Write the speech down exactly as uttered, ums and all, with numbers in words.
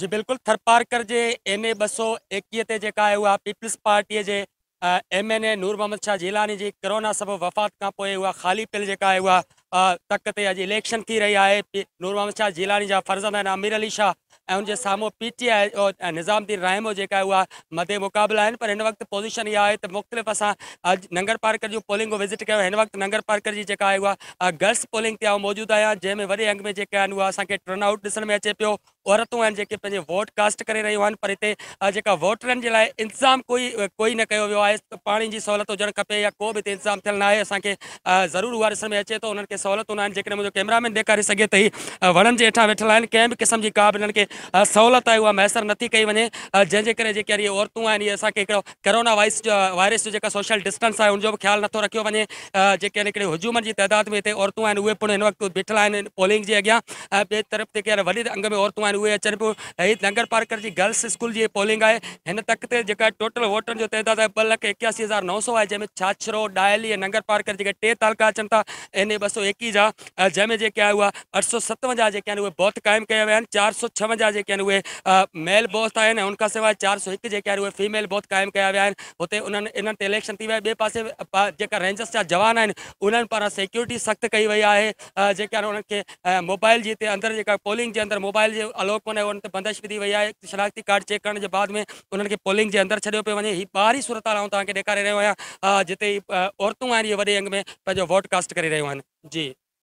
जी बिल्कुल थरपार्कर जे N A बो एकवीह ते जेका आहे उहा पीपल्स पार्टीअ जे M N A Noor Mohammad Shah Jilani जी कोरोना सबब वफ़ात का पोइ उहा खाली पिल जेका आहे उहा तक ते अॼु इलेक्शन थी रही आहे। नूर मोहम्मद शाह जीलानी जा फर्ज़ंद आहिनि आमिर अली शाह ऐं उनजे साम्हूं पी टी आई ऐं निजामदीन रहीम जेका आहे उहा मदे मुक़ाबिला आहिनि, पर हिन वक़्तु पोज़ीशन इहा आहे त मुख़्तलिफ़ असां अॼु नंगरपारकर जूं पोलिंग विज़िट कयो। हिन वक़्तु नंगरपारकर जी जेका आहे उहा गर्ल्स पोलिंग ते आउं मौजूदु आहियां, जंहिंमें वॾे अंग में जेके आहिनि उहा असांखे टर्नआउट ॾिसण में अचे पियो। औरतूं आहिनि जेके पंहिंजे वोट कास्ट करे रहियूं आहिनि, पर हिते जेका वोटरनि जे लाइ इंतज़ाम कोई कोई न कयो वियो आहे। पाणी जी सहूलियत हुजणु खपे या को बि हिते इंतज़ाम थियल न आहे, असांखे ज़रूरु उहा ॾिसण में अचे थो। उन्हनि खे सहूलियतूं न आहिनि, जेकॾहिं मुंहिंजो कैमरामैन ॾेखारे सघे त हीअ वणनि जे हेठां वेठल आहिनि, कंहिं बि क़िस्म जी का बि हिननि खे सहूलियत आहे उहा मैसर नथी कई वञे, जंहिंजे करे जेके इहे औरतूं आहिनि इहे असांखे हिकिड़ो करोना वाइस वायरस जो जेका सोशल डिस्टेंस आहे उनजो बि ख़्यालु नथो रखियो वञे। जेके हिकिड़े हुजूमनि जी तइदाद में हिते औरतूं आहिनि उहे पिणु हिन वक़्तु वेठल आहिनि पोलिंग जे अॻियां, ऐं ॿिए तरफ़ ते के वॾे अंग में औरतूं आहिनि उहे अचनि पियूं। हीअ नंगरपारकर जी गर्ल्स स्कूल जी पोलिंग आहे, हिन तक ते जेका टोटल वोटरनि जो तइदादु आहे ॿ लख एकासी हज़ार नौ सौ आहे, जंहिंमें छाछरो डायल ऐं नंगरपारकर जेके टे तालका अचनि था एन ए ॿ सौ एकवीह जा, जंहिंमें जेके आहे उहा अठ सौ सतवंजाह जेके आहिनि उहे बौथ क़ाइमु कया विया आहिनि। चारि सौ छवंजाह जेके आहिनि उहे मेल बौथ आहिनि ऐं उनखां सवाइ चारि सौ हिकु जेके आहिनि उहे फीमेल बौथ क़ाइमु कया विया आहिनि। हुते उन्हनि इन्हनि ते इलेक्शन थी विया आहे। ॿिए पासे जेका रेंजर्स जा जवान आहिनि उन्हनि पारां सिक्योरिटी सख़्तु कई वई आहे, जेके आहिनि उन्हनि खे मोबाइल जी हिते अंदरि जेका पोलिंग जे अंदरि मोबाइल जे अलाउ कोन्हे, उन ते बंदिश विधी वई आहे। शनाख्ती कार्ड चेक करण जे बाद में उन्हनि खे पोलिंग जे अंदरि छॾियो पियो वञे। हीअ ॿाहिरी सूरत आउं तव्हांखे ॾेखारे रहियो आहियां, जिते औरतूं आहिनि इहे वॾे अंग में पंहिंजो वोट कास्ट करे रहियूं आहिनि। जी।